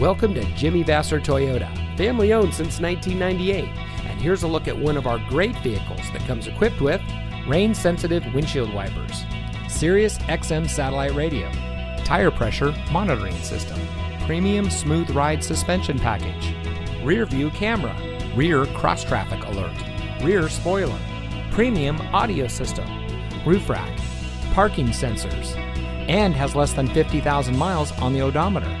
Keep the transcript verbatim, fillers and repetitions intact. Welcome to Jimmy Vasser Toyota, family owned since nineteen ninety-eight, and here's a look at one of our great vehicles that comes equipped with rain sensitive windshield wipers, Sirius X M satellite radio, tire pressure monitoring system, premium smooth ride suspension package, rear view camera, rear cross traffic alert, rear spoiler, premium audio system, roof rack, parking sensors, and has less than fifty thousand miles on the odometer.